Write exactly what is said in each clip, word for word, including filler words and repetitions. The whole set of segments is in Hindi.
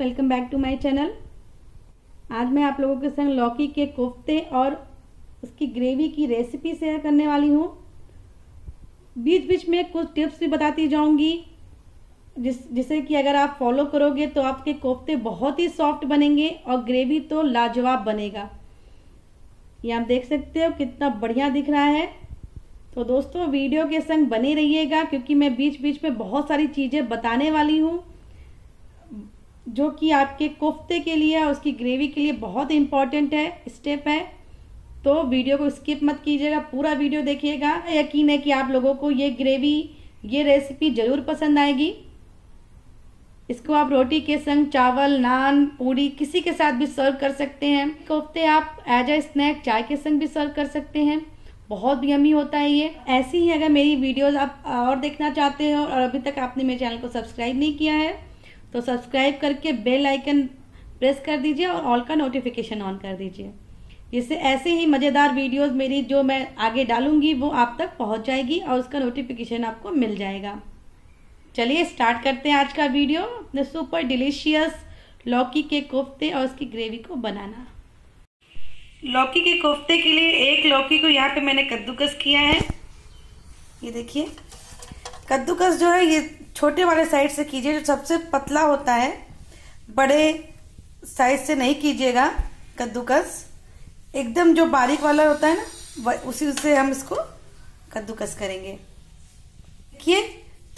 Welcome back to my channel. आज मैं आप लोगों के संग लौकी के कोफ्ते और उसकी ग्रेवी की रेसिपी शेयर करने वाली हूँ। बीच बीच में कुछ टिप्स भी बताती जाऊँगी जिस जिससे कि अगर आप फॉलो करोगे तो आपके कोफ्ते बहुत ही सॉफ्ट बनेंगे और ग्रेवी तो लाजवाब बनेगा। ये आप देख सकते हो कितना बढ़िया दिख रहा है। तो दोस्तों वीडियो के संग बने रहिएगा क्योंकि मैं बीच बीच में बहुत सारी चीज़ें बताने वाली हूँ जो कि आपके कोफ्ते के लिए और उसकी ग्रेवी के लिए बहुत इम्पॉर्टेंट है स्टेप है। तो वीडियो को स्किप मत कीजिएगा, पूरा वीडियो देखिएगा। यकीन है कि आप लोगों को ये ग्रेवी ये रेसिपी ज़रूर पसंद आएगी। इसको आप रोटी के संग, चावल, नान, पूरी किसी के साथ भी सर्व कर सकते हैं। कोफ्ते आप एज ए स्नैक चाय के संग भी सर्व कर सकते हैं, बहुत यमी होता है ये। ऐसी ही अगर मेरी वीडियोस आप और देखना चाहते हो और अभी तक आपने मेरे चैनल को सब्सक्राइब नहीं किया है तो सब्सक्राइब करके बेल आइकन प्रेस कर दीजिए और ऑल का नोटिफिकेशन ऑन कर दीजिए, जिससे ऐसे ही मज़ेदार वीडियोस मेरी जो मैं आगे डालूंगी वो आप तक पहुंच जाएगी और उसका नोटिफिकेशन आपको मिल जाएगा। चलिए स्टार्ट करते हैं आज का वीडियो, अपने सुपर डिलीशियस लौकी के कोफ्ते और उसकी ग्रेवी को बनाना। लौकी के कोफ्ते के लिए एक लौकी को यहाँ पे मैंने कद्दूकस किया है। ये देखिए कद्दूकस जो है ये छोटे वाले साइड से कीजिए जो सबसे पतला होता है, बड़े साइज से नहीं कीजिएगा कद्दूकस। एकदम जो बारीक वाला होता है ना उसी से हम इसको कद्दूकस करेंगे। देखिए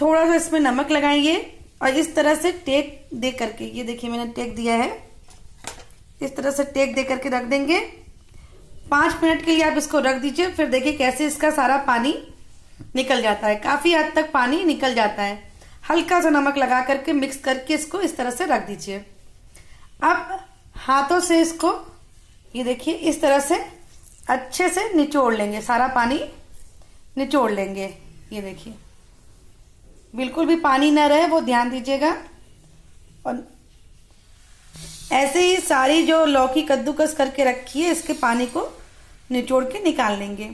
थोड़ा सा इसमें नमक लगाइए और इस तरह से टेक दे करके, ये देखिए मैंने टेक दिया है, इस तरह से टेक दे करके रख देंगे। पाँच मिनट के लिए आप इसको रख दीजिए, फिर देखिए कैसे इसका सारा पानी निकल जाता है, काफ़ी हद तक पानी निकल जाता है। हल्का सा नमक लगा करके मिक्स करके इसको इस तरह से रख दीजिए। अब हाथों से इसको, ये देखिए इस तरह से अच्छे से निचोड़ लेंगे, सारा पानी निचोड़ लेंगे। ये देखिए बिल्कुल भी पानी ना रहे वो ध्यान दीजिएगा। और ऐसे ही सारी जो लौकी कद्दूकस करके रखी है इसके पानी को निचोड़ के निकाल लेंगे।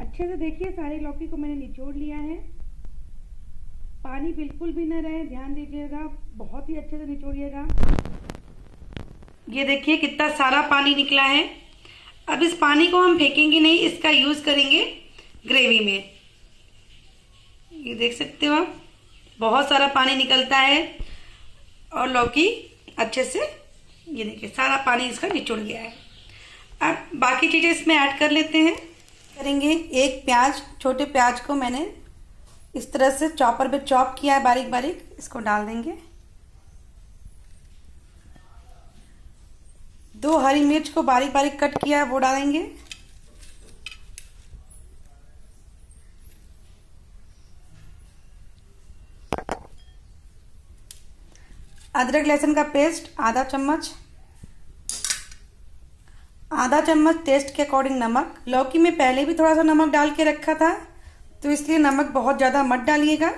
अच्छे से देखिए सारी लौकी को मैंने निचोड़ लिया है, पानी बिल्कुल भी न रहे ध्यान दीजिएगा, बहुत ही अच्छे से निचोड़िएगा। ये देखिए कितना सारा पानी निकला है। अब इस पानी को हम फेंकेंगे नहीं, इसका यूज करेंगे ग्रेवी में। ये देख सकते हो आप बहुत सारा पानी निकलता है और लौकी अच्छे से, ये देखिए सारा पानी इसका निचोड़ गया है। अब बाकी चीज़ें इसमें ऐड कर लेते हैं। करेंगे एक प्याज, छोटे प्याज को मैंने इस तरह से चॉपर पे चॉप किया है बारीक बारीक, इसको डाल देंगे। दो हरी मिर्च को बारीक बारीक कट किया है वो डालेंगे। अदरक लहसुन का पेस्ट आधा चम्मच, आधा चम्मच टेस्ट के अकॉर्डिंग नमक। लौकी में पहले भी थोड़ा सा नमक डाल के रखा था तो इसलिए नमक बहुत ज़्यादा मत डालिएगा।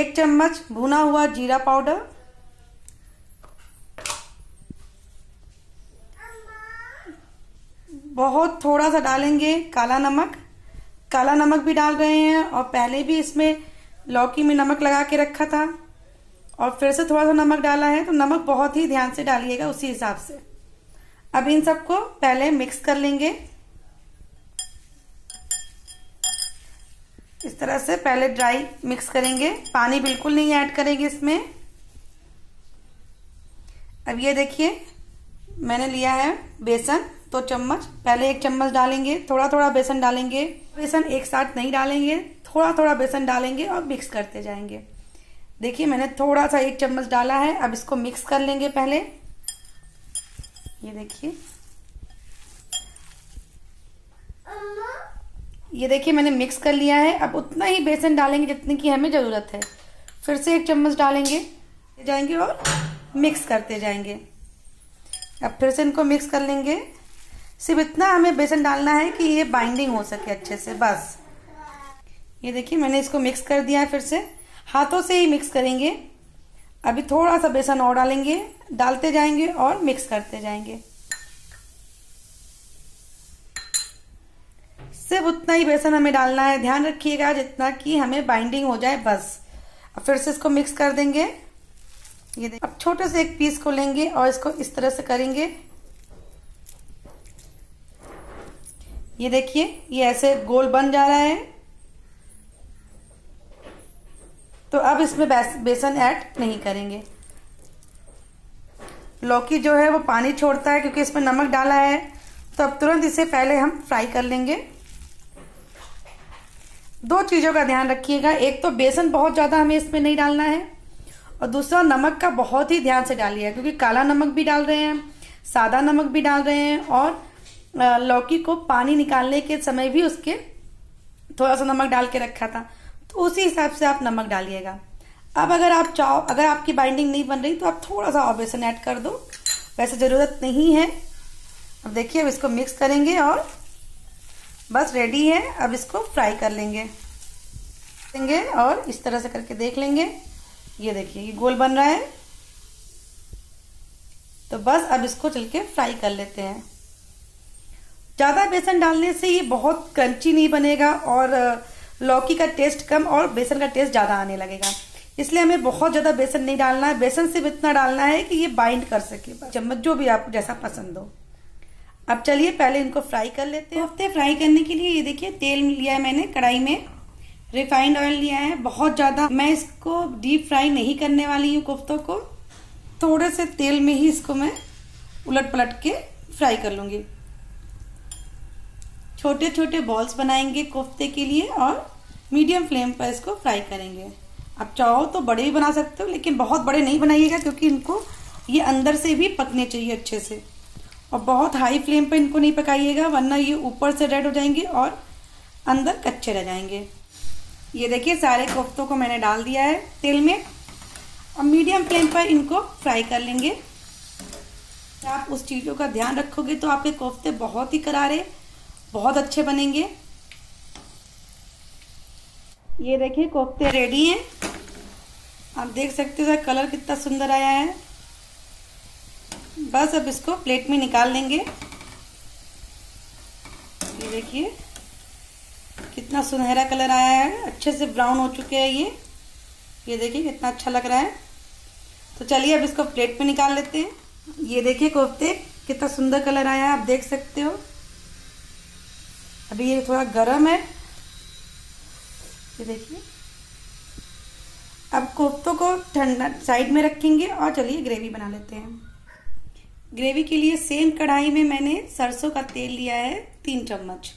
एक चम्मच भुना हुआ जीरा पाउडर, बहुत थोड़ा सा डालेंगे काला नमक। काला नमक भी डाल रहे हैं और पहले भी इसमें लौकी में नमक लगा के रखा था और फिर से थोड़ा सा नमक डाला है, तो नमक बहुत ही ध्यान से डालिएगा उसी हिसाब से। अब इन सबको पहले मिक्स कर लेंगे इस तरह से, पहले ड्राई मिक्स करेंगे, पानी बिल्कुल नहीं ऐड करेंगे इसमें। अब ये देखिए मैंने लिया है बेसन दो चम्मच, पहले एक चम्मच डालेंगे, थोड़ा थोड़ा बेसन डालेंगे, बेसन एक साथ नहीं डालेंगे, थोड़ा थोड़ा बेसन डालेंगे और मिक्स करते जाएंगे। देखिए मैंने थोड़ा सा एक चम्मच डाला है। अब इसको मिक्स कर लेंगे पहले, ये देखिए ये देखिए मैंने मिक्स कर लिया है। अब उतना ही बेसन डालेंगे जितनी की हमें ज़रूरत है, फिर से एक चम्मच डालेंगे जाएंगे और मिक्स करते जाएंगे। अब फिर से इनको मिक्स कर लेंगे, सिर्फ इतना हमें बेसन डालना है कि ये बाइंडिंग हो सके अच्छे से, बस। ये देखिए मैंने इसको मिक्स कर दिया है, फिर से हाथों से ही मिक्स करेंगे। अभी थोड़ा सा बेसन और डालेंगे, डालते जाएंगे और मिक्स करते जाएंगे, सिर्फ उतना ही बेसन हमें डालना है, ध्यान रखिएगा जितना कि हमें बाइंडिंग हो जाए बस। अब फिर से इसको मिक्स कर देंगे ये देखिए। अब छोटे से एक पीस को लेंगे और इसको इस तरह से करेंगे। ये देखिए ये ऐसे गोल बन जा रहा है। तो अब इसमें बेसन ऐड नहीं करेंगे। लौकी जो है वो पानी छोड़ता है क्योंकि इसमें नमक डाला है, तो अब तुरंत इसे पहले हम फ्राई कर लेंगे। दो चीज़ों का ध्यान रखिएगा, एक तो बेसन बहुत ज़्यादा हमें इसमें नहीं डालना है और दूसरा नमक का बहुत ही ध्यान से डालिए, क्योंकि काला नमक भी डाल रहे हैं, सादा नमक भी डाल रहे हैं और लौकी को पानी निकालने के समय भी उसके थोड़ा सा नमक डाल के रखा था, तो उसी हिसाब से आप नमक डालिएगा। अब अगर आप चाहो, अगर आपकी बाइंडिंग नहीं बन रही तो आप थोड़ा सा और बेसन ऐड कर दो, वैसे ज़रूरत नहीं है। अब देखिए अब इसको मिक्स करेंगे और बस रेडी है। अब इसको फ्राई कर लेंगे लेंगे और इस तरह से करके देख लेंगे। ये देखिए ये गोल बन रहा है, तो बस अब इसको चल के फ्राई कर लेते हैं। ज़्यादा बेसन डालने से ये बहुत क्रंची नहीं बनेगा और लौकी का टेस्ट कम और बेसन का टेस्ट ज़्यादा आने लगेगा, इसलिए हमें बहुत ज़्यादा बेसन नहीं डालना है। बेसन सिर्फ इतना डालना है कि ये बाइंड कर सके, चम्मच जो भी आपको जैसा पसंद हो। अब चलिए पहले इनको फ्राई कर लेते हैं। कोफ्ते फ्राई करने के लिए ये देखिए तेल लिया है मैंने, कढ़ाई में रिफाइंड ऑयल लिया है बहुत ज़्यादा। मैं इसको डीप फ्राई नहीं करने वाली हूँ कोफ्तों को, थोड़े से तेल में ही इसको मैं उलट पलट के फ्राई कर लूँगी। छोटे छोटे बॉल्स बनाएंगे कोफ्ते के लिए और मीडियम फ्लेम पर इसको फ्राई करेंगे। आप चाहो तो बड़े भी बना सकते हो, लेकिन बहुत बड़े नहीं बनाइएगा क्योंकि इनको ये अंदर से भी पकने चाहिए अच्छे से। और बहुत हाई फ्लेम पर इनको नहीं पकाइएगा, वरना ये ऊपर से रेड हो जाएंगे और अंदर कच्चे रह जाएंगे। ये देखिए सारे कोफ्तों को मैंने डाल दिया है तेल में और मीडियम फ्लेम पर इनको फ्राई कर लेंगे। आप उस चीज़ों का ध्यान रखोगे तो आपके कोफ्ते बहुत ही करारे, बहुत अच्छे बनेंगे। ये देखिए कोफ्ते रेडी हैं, आप देख सकते हो कलर कितना सुंदर आया है। बस अब इसको प्लेट में निकाल लेंगे। ये देखिए कितना सुनहरा कलर आया है, अच्छे से ब्राउन हो चुके हैं ये। ये देखिए कितना अच्छा लग रहा है। तो चलिए अब इसको प्लेट में निकाल लेते हैं। ये देखिए कोफ्ते कितना सुंदर कलर आया है, आप देख सकते हो। अभी ये थोड़ा गरम है, ये देखिए। अब कोफ्तों को ठंडा साइड में रखेंगे और चलिए ग्रेवी बना लेते हैं। ग्रेवी के लिए सेम कढ़ाई में मैंने सरसों का तेल लिया है तीन चम्मच।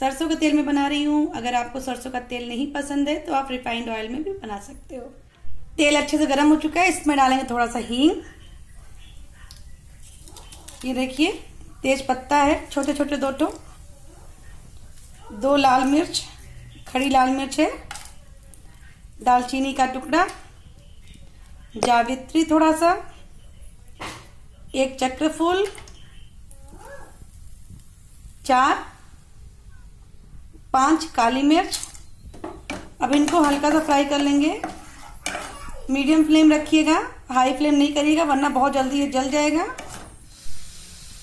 सरसों के तेल में बना रही हूँ, अगर आपको सरसों का तेल नहीं पसंद है तो आप रिफाइंड ऑयल में भी बना सकते हो। तेल अच्छे से गर्म हो चुका है, इसमें डालेंगे थोड़ा सा हींग। ये देखिए तेज पत्ता है छोटे छोटे दो टो, दो लाल मिर्च, खड़ी लाल मिर्च है, दालचीनी का टुकड़ा, जावित्री थोड़ा सा, एक चक्रफूल, चार पांच काली मिर्च। अब इनको हल्का सा फ्राई कर लेंगे। मीडियम फ्लेम रखिएगा, हाई फ्लेम नहीं करिएगा वरना बहुत जल्दी ये जल जाएगा।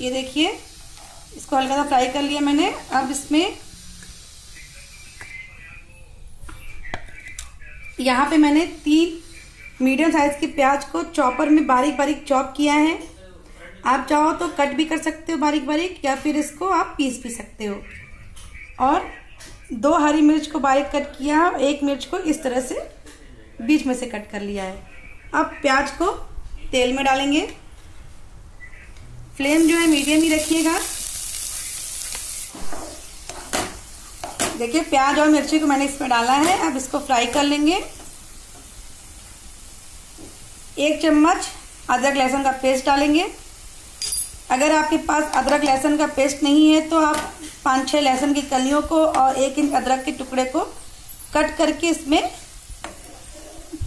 ये देखिए इसको हल्का सा फ्राई कर लिया मैंने। अब इसमें यहाँ पे मैंने तीन मीडियम साइज़ के प्याज को चॉपर में बारीक बारीक चॉप किया है। आप चाहो तो कट भी कर सकते हो बारीक बारीक, या फिर इसको आप पीस भी सकते हो। और दो हरी मिर्च को बारीक कट किया है, एक मिर्च को इस तरह से बीच में से कट कर लिया है। अब प्याज को तेल में डालेंगे। फ्लेम जो है मीडियम ही रखिएगा। देखिए प्याज और मिर्ची को मैंने इसमें डाला है, अब इसको फ्राई कर लेंगे। एक चम्मच अदरक लहसुन का पेस्ट डालेंगे। अगर आपके पास अदरक लहसुन का पेस्ट नहीं है तो आप पाँच छः लहसुन की कलियों को और एक इंच अदरक के टुकड़े को कट करके इसमें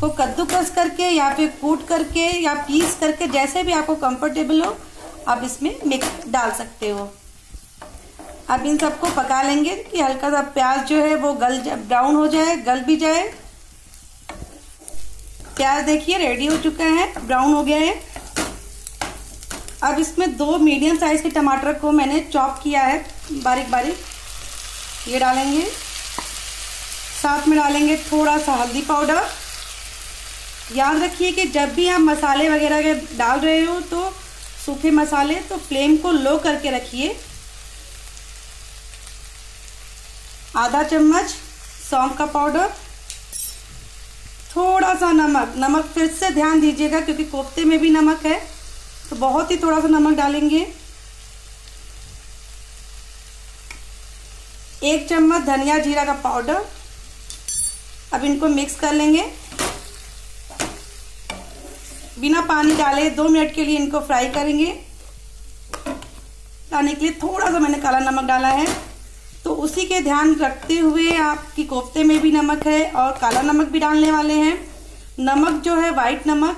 को कद्दूकस करके या फिर कूट करके या पीस करके, जैसे भी आपको कंफर्टेबल हो आप इसमें मिक्स डाल सकते हो। अब इन सबको पका लेंगे कि हल्का सा प्याज जो है वो गल ब्राउन हो जाए, गल भी जाए। प्याज देखिए रेडी हो चुका है, ब्राउन हो गया है। अब इसमें दो मीडियम साइज़ के टमाटर को मैंने चॉप किया है बारीक बारीक, ये डालेंगे। साथ में डालेंगे थोड़ा सा हल्दी पाउडर, याद रखिए कि जब भी आप मसाले वगैरह के डाल रहे हो तो सूखे मसाले, तो फ्लेम को लो करके रखिए। आधा चम्मच सौंफ का पाउडर, थोड़ा सा नमक, नमक फिर से ध्यान दीजिएगा क्योंकि कोफ्ते में भी नमक है, तो बहुत ही थोड़ा सा नमक डालेंगे। एक चम्मच धनिया जीरा का पाउडर। अब इनको मिक्स कर लेंगे, बिना पानी डाले दो मिनट के लिए इनको फ्राई करेंगे। लाने के लिए थोड़ा सा मैंने काला नमक डाला है, तो उसी के ध्यान रखते हुए आपकी कोफ्ते में भी नमक है और काला नमक भी डालने वाले हैं। नमक जो है वाइट नमक,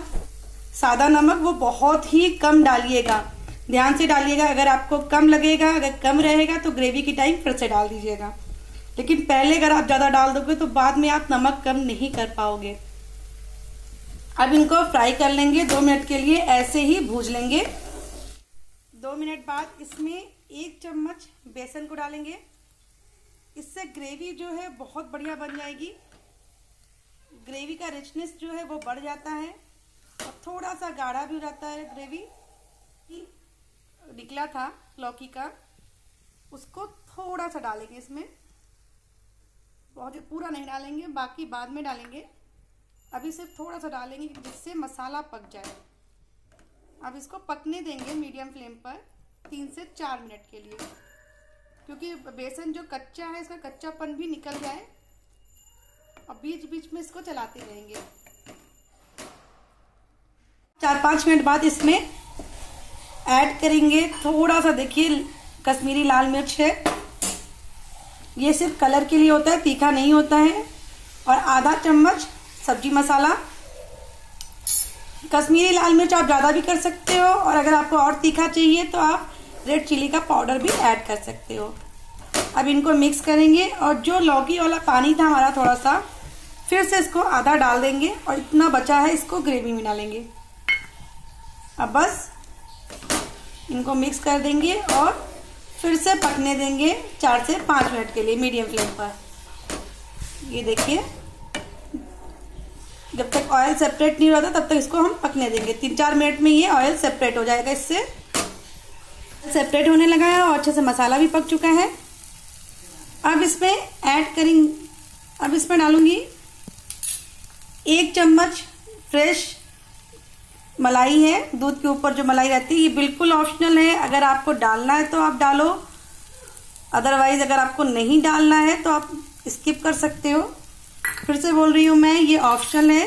सादा नमक, वो बहुत ही कम डालिएगा, ध्यान से डालिएगा। अगर आपको कम लगेगा, अगर कम रहेगा तो ग्रेवी की टाइम फिर से डाल दीजिएगा, लेकिन पहले अगर आप ज़्यादा डाल दोगे तो बाद में आप नमक कम नहीं कर पाओगे। अब इनको फ्राई कर लेंगे, दो मिनट के लिए ऐसे ही भूज लेंगे। दो मिनट बाद इसमें एक चम्मच बेसन को डालेंगे, इससे ग्रेवी जो है बहुत बढ़िया बन जाएगी। ग्रेवी का रिचनेस जो है वो बढ़ जाता है और थोड़ा सा गाढ़ा भी रहता है। ग्रेवी निकला था लौकी का, उसको थोड़ा सा डालेंगे इसमें, बहुत पूरा नहीं डालेंगे, बाकी बाद में डालेंगे, अभी सिर्फ थोड़ा सा डालेंगे जिससे मसाला पक जाए। अब इसको पकने देंगे मीडियम फ्लेम पर तीन से चार मिनट के लिए, क्योंकि बेसन जो कच्चा है इसका कच्चापन भी निकल जाए। और बीच बीच में इसको चलाते रहेंगे। चार पाँच मिनट बाद इसमें ऐड करेंगे थोड़ा सा, देखिए कश्मीरी लाल मिर्च है, ये सिर्फ कलर के लिए होता है, तीखा नहीं होता है। और आधा चम्मच सब्जी मसाला। कश्मीरी लाल मिर्च आप ज़्यादा भी कर सकते हो, और अगर आपको और तीखा चाहिए तो आप रेड चिली का पाउडर भी ऐड कर सकते हो। अब इनको मिक्स करेंगे, और जो लौकी वाला पानी था हमारा थोड़ा सा, फिर से इसको आधा डाल देंगे, और इतना बचा है इसको ग्रेवी में डालेंगे। अब बस इनको मिक्स कर देंगे और फिर से पकने देंगे चार से पाँच मिनट के लिए मीडियम फ्लेम पर। ये देखिए, जब तक ऑयल सेपरेट नहीं होता तब तक इसको हम पकने देंगे। तीन चार मिनट में ये ऑयल सेपरेट हो जाएगा। इससे सेपरेट होने लगा है और अच्छे से मसाला भी पक चुका है। अब इसमें ऐड करेंगे, अब इसमें डालूंगी एक चम्मच फ्रेश मलाई है। दूध के ऊपर जो मलाई रहती है, ये बिल्कुल ऑप्शनल है, अगर आपको डालना है तो आप डालो, अदरवाइज़ अगर आपको नहीं डालना है तो आप स्किप कर सकते हो। फिर से बोल रही हूँ मैं, ये ऑप्शनल है,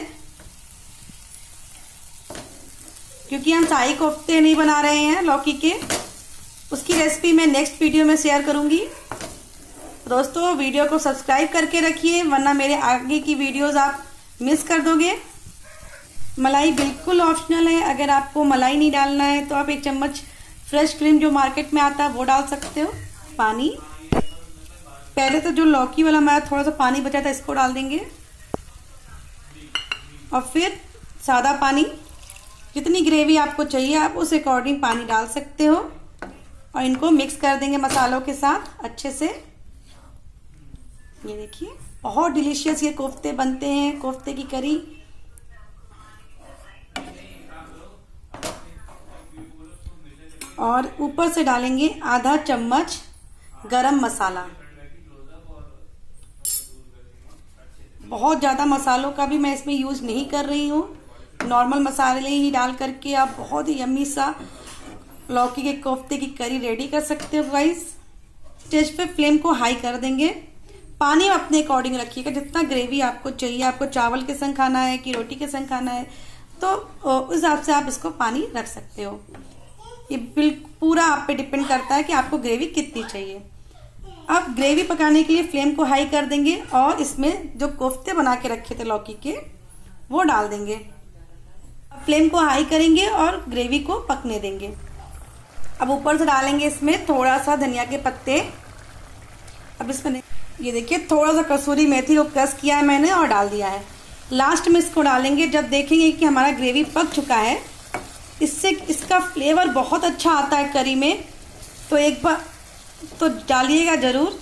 क्योंकि हम शाही कोफ्ते नहीं बना रहे हैं लौकी के, उसकी रेसिपी मैं नेक्स्ट वीडियो में शेयर करूँगी। दोस्तों, वीडियो को सब्सक्राइब करके रखिए, वरना मेरे आगे की वीडियोज़ आप मिस कर दोगे। मलाई बिल्कुल ऑप्शनल है, अगर आपको मलाई नहीं डालना है तो आप एक चम्मच फ्रेश क्रीम जो मार्केट में आता है वो डाल सकते हो। पानी पहले तो जो लौकी वाला हमारा थोड़ा सा पानी बचा था इसको डाल देंगे, और फिर सादा पानी, जितनी ग्रेवी आपको चाहिए आप उस अकॉर्डिंग पानी डाल सकते हो। और इनको मिक्स कर देंगे मसालों के साथ अच्छे से। ये देखिए, बहुत डिलीशियस ये कोफ्ते बनते हैं, कोफ्ते की करी। और ऊपर से डालेंगे आधा चम्मच गरम मसाला। बहुत ज़्यादा मसालों का भी मैं इसमें यूज़ नहीं कर रही हूँ, नॉर्मल मसाले ही डाल करके आप बहुत ही यम्मी सा लौकी के कोफ्ते की करी रेडी कर सकते हो गाइस। स्टेज पे फ्लेम को हाई कर देंगे। पानी अपने अकॉर्डिंग रखिएगा, जितना ग्रेवी आपको चाहिए, आपको चावल के संग खाना है कि रोटी के संग खाना है तो उस हिसाब से आप इसको पानी रख सकते हो। ये बिल्कुल पूरा आप पे डिपेंड करता है कि आपको ग्रेवी कितनी चाहिए। अब ग्रेवी पकाने के लिए फ्लेम को हाई कर देंगे, और इसमें जो कोफ्ते बना के रखे थे लौकी के वो डाल देंगे। फ्लेम को हाई करेंगे और ग्रेवी को पकने देंगे। अब ऊपर से डालेंगे इसमें थोड़ा सा धनिया के पत्ते। अब इसमें ये देखिए, थोड़ा सा कसूरी मेथी को क्रश किया है मैंने और डाल दिया है। लास्ट में इसको डालेंगे जब देखेंगे कि हमारा ग्रेवी पक चुका है। इससे इसका फ्लेवर बहुत अच्छा आता है करी में, तो एक बार तो डालिएगा ज़रूर।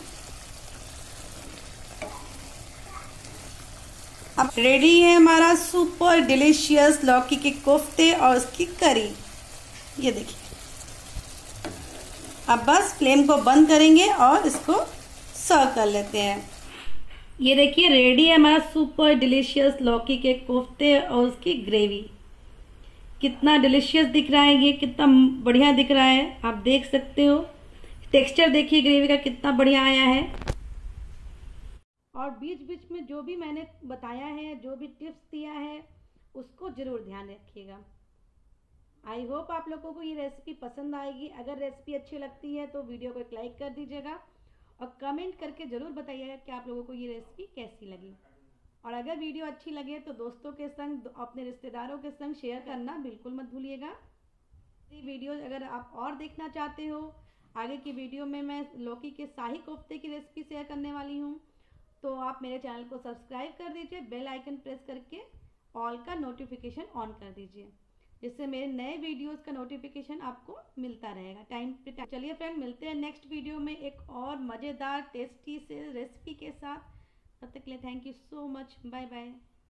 अब रेडी है हमारा सुपर डिलीशियस लौकी के कोफ्ते और उसकी करी। ये देखिए, अब बस फ्लेम को बंद करेंगे और इसको सर्व कर लेते हैं। ये देखिए, रेडी है हमारा सुपर डिलीशियस लौकी के कोफ्ते और उसकी ग्रेवी। कितना डिलीशियस दिख रहा है, ये कितना बढ़िया दिख रहा है, आप देख सकते हो। टेक्सचर देखिए ग्रेवी का कितना बढ़िया आया है। और बीच बीच में जो भी मैंने बताया है, जो भी टिप्स दिया है, उसको ज़रूर ध्यान रखिएगा। आई होप आप लोगों को ये रेसिपी पसंद आएगी। अगर रेसिपी अच्छी लगती है तो वीडियो को एक लाइक कर दीजिएगा और कमेंट करके ज़रूर बताइएगा कि आप लोगों को ये रेसिपी कैसी लगी। और अगर वीडियो अच्छी लगे तो दोस्तों के संग, अपने रिश्तेदारों के संग शेयर करना बिल्कुल मत भूलिएगा। ये वीडियो अगर आप और देखना चाहते हो, आगे की वीडियो में मैं लौकी के शाही कोफ्ते की रेसिपी शेयर करने वाली हूँ, तो आप मेरे चैनल को सब्सक्राइब कर दीजिए, बेल आइकन प्रेस करके ऑल का नोटिफिकेशन ऑन कर दीजिए, जिससे मेरे नए वीडियोस का नोटिफिकेशन आपको मिलता रहेगा टाइम पे टाइम। चलिए फ्रेंड, मिलते हैं नेक्स्ट वीडियो में एक और मज़ेदार टेस्टी से रेसिपी के साथ। तब तक के लिए thank you so much, bye bye.